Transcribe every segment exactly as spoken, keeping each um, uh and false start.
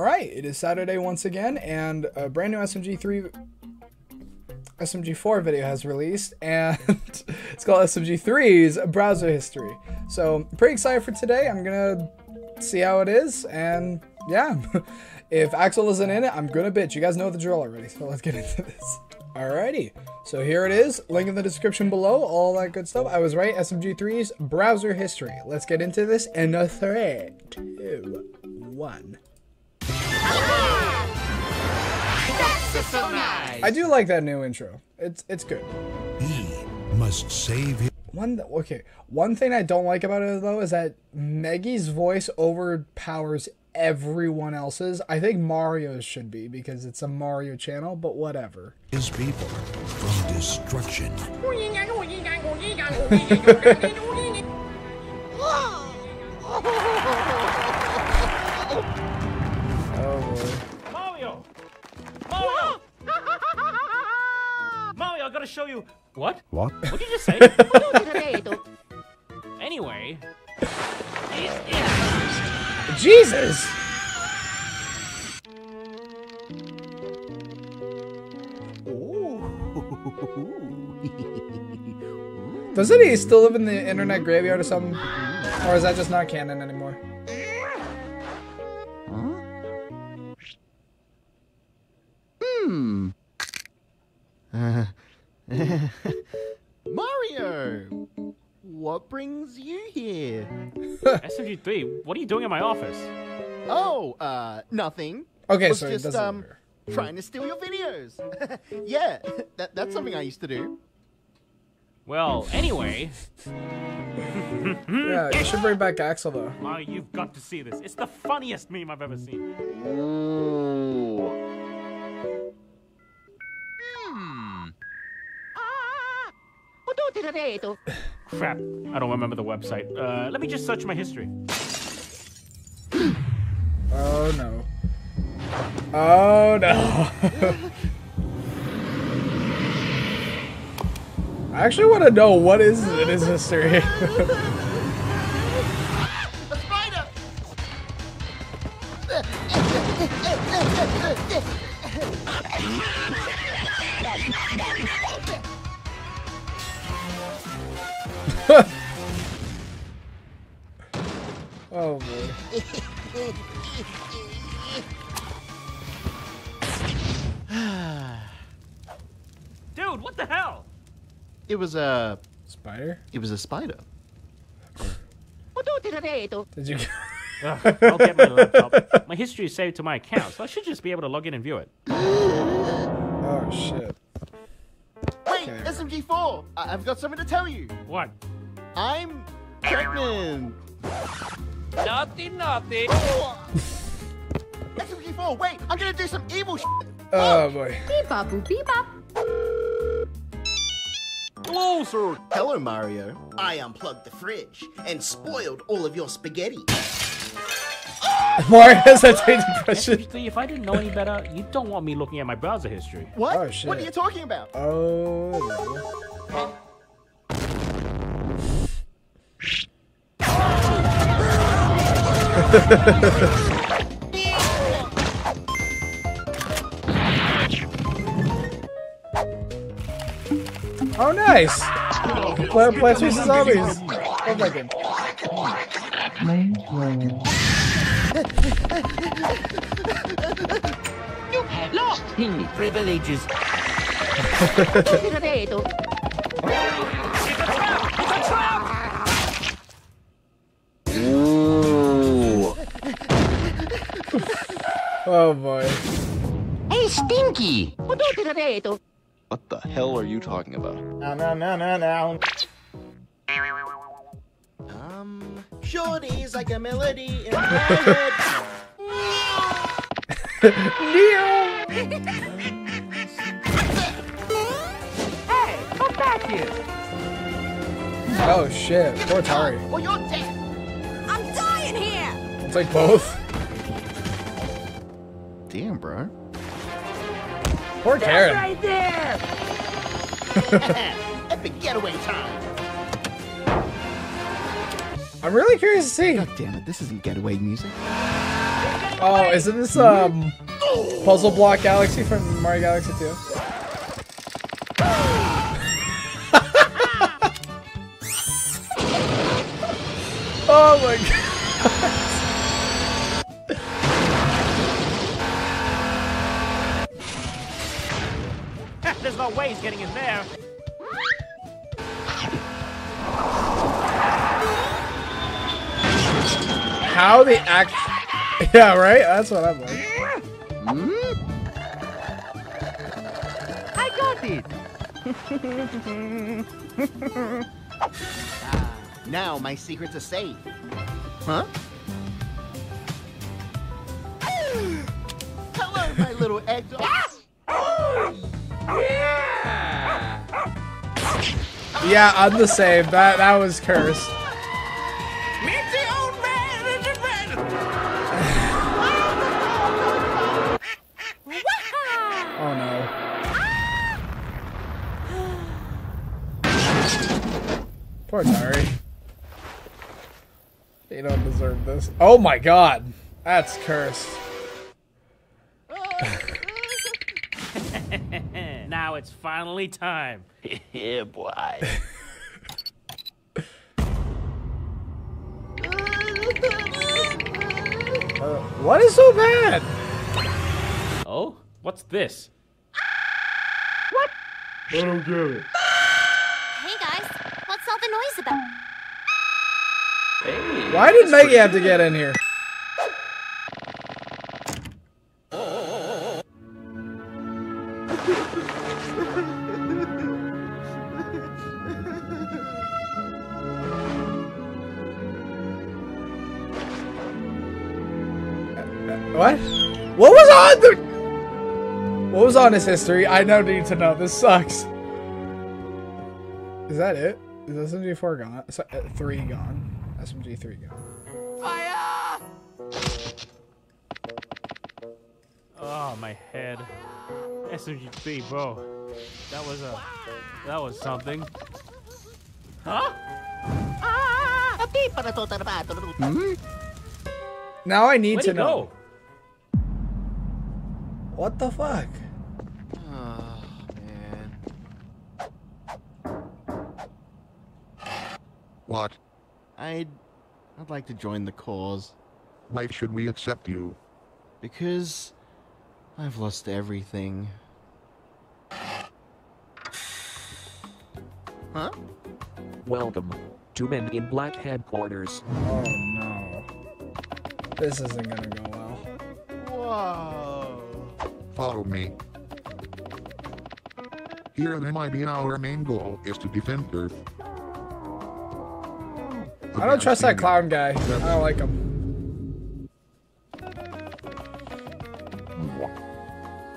Alright, it is Saturday once again, and a brand new S M G three, S M G four video has released, and it's called S M G three's Browser History. So, pretty excited for today. I'm gonna see how it is, and yeah. If Axol isn't in it, I'm gonna bitch. You guys know the drill already, so let's get into this. Alrighty, so here it is. Link in the description below, all that good stuff. I was right, S M G three's Browser History. Let's get into this in a three, two, one. That's so nice. I do like that new intro. It's it's good. He must save him. One okay. One thing I don't like about it though is that Meggy's voice overpowers everyone else's. I think Mario's should be because it's a Mario channel, but whatever. His people from destruction. Gotta show you what? What? What did you just say? Anyway, Jesus! Doesn't he still live in the internet graveyard or something? Or is that just not canon anymore? Hmm. Uh. Mario, what brings you here? S M G three, what are you doing in my office? Oh, uh, nothing. Okay, so just um, matter. trying to steal your videos. Yeah, that, that's something I used to do. Well, anyway. Yeah, you should bring back Axol though. Mario, you've got to see this. It's the funniest meme I've ever seen. Ooh. Crap, I don't remember the website. Uh, let me just search my history. Oh no. Oh no. I actually want to know what is in his history. A spider! Oh boy. Dude, what the hell? It was a spider? It was a spider. Did you Ugh, I'll get my laptop. My history is saved to my account, so I should just be able to log in and view it. Oh shit. Wait, okay. S M G four! I I've got something to tell you. What? I'm pregnant! Nothing, nothing. Oh. S M G four, wait! I'm gonna do some evil shit. Oh, oh boy. Beep-bop, beep-bop. Hello, sir. Hello, Mario. I unplugged the fridge and spoiled all of your spaghetti. Mario has that taste impression. If I didn't know any better, you don't want me looking at my browser history. What? Oh, shit. What are you talking about? Oh. No. Oh, nice! Player Plants versus Zombies! Oh my god. You have lost in privileges. Oh boy. Hey, Stinky! What the hell are you talking about? No, no, no, no, no. Um, shorty's like a melody in my head. Hey, come back here! Oh shit, poor Tari. Or you're dead! I'm dying here! It's like both. Damn, bro. Poor Karen. Right there. Epic getaway time. I'm really curious to see. God damn it! This isn't getaway music. Oh, isn't this um Puzzle Block Galaxy from Mario Galaxy two? Oh my god. There's no way he's getting in there. How they act. Yeah, right? That's what I'm like. I got it. Ah, now my secrets are safe. Huh? Hello, my little egg dog. Yeah. Yeah, I'm the same. That that was cursed. Poor Tari. They don't deserve this. Oh my god! That's cursed. Now it's finally time. Yeah, boy. Uh, what is so bad? Oh? What's this? What? I don't get it. The noise about. Hey, why did Meggy have to get in here? Oh. What? What was on the? What was on his history? I now need to know. This sucks. Is that it? Is S M G four gone? three gone. S M G three gone. Fire! Oh, my head. S M G three, bro. That was a... That was something. Huh? Hmm? Now I need Where'd to know. Go? What the fuck? What? I'd... I'd like to join the cause. Why should we accept you? Because... I've lost everything. Huh? Welcome to Men in Black headquarters. Oh no. This isn't gonna go well. Whoa. Follow me. Here at M I B, our main goal is to defend Earth. I don't trust that clown guy. I don't like him.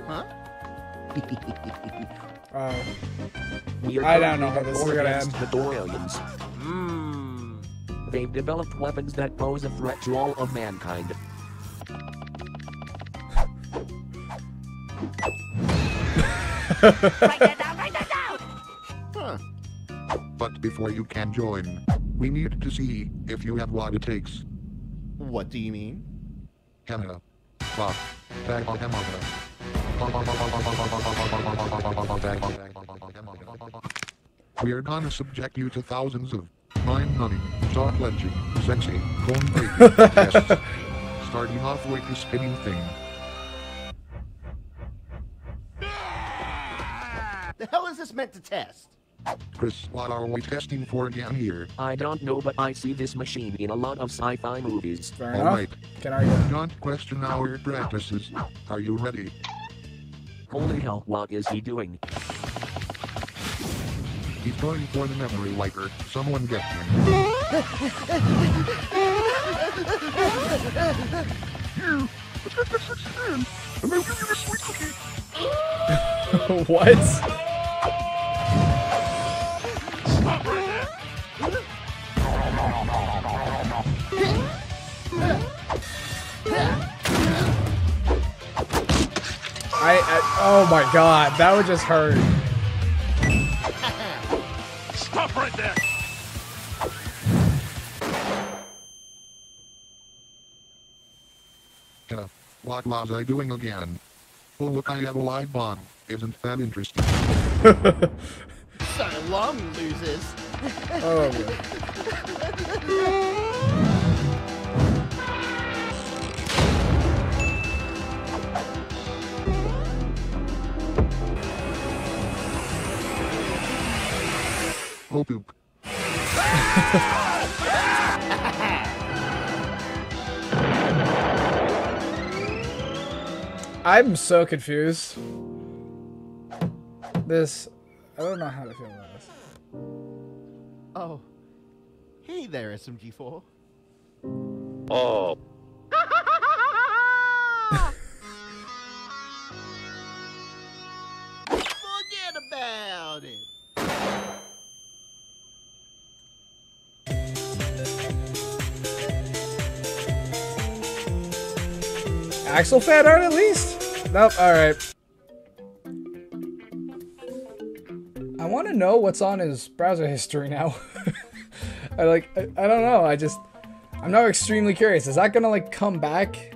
Huh? uh, I don't know how this is gonna end. Mm. They've developed weapons that pose a threat to all of mankind. Write that down, write that down! Huh. But before you can join, we need to see if you have what it takes. What do you mean? Henna. Fuck. We're gonna subject you to thousands of mind hunting, soft lynching, sexy, bone breaking tests. Starting off with the spinning thing. The hell is this meant to test? Chris, what are we testing for again here? I don't know, but I see this machine in a lot of sci-fi movies. Fair All right. Can I go? Don't question our practices. Are you ready? Holy hell, what is he doing? He's going for the memory wiper. Someone get him. What? I, I, oh my god, that would just hurt. Stop right there. Get up. What was I doing again? Oh look, I have a live bomb. Isn't that interesting? So long, losers. Oh my. Oh poop. I'm so confused. This, I don't know how to feel about this. Oh. Hey there, S M G four. Oh. Forget about it. Axol fan art at least? Nope, alright. I want to know what's on his browser history now. I like, I, I don't know, I just, I'm now extremely curious. Is that gonna like come back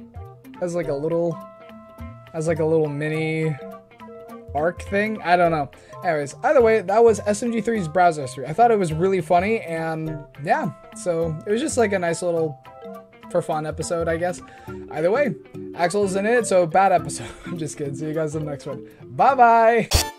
as like a little, as like a little mini arc thing? I don't know. Anyways, either way, that was S M G three's browser history. I thought it was really funny and yeah, so it was just like a nice little for fun episode, I guess. Either way, Axol's in it, so bad episode. I'm just kidding. See you guys in the next one. Bye-bye!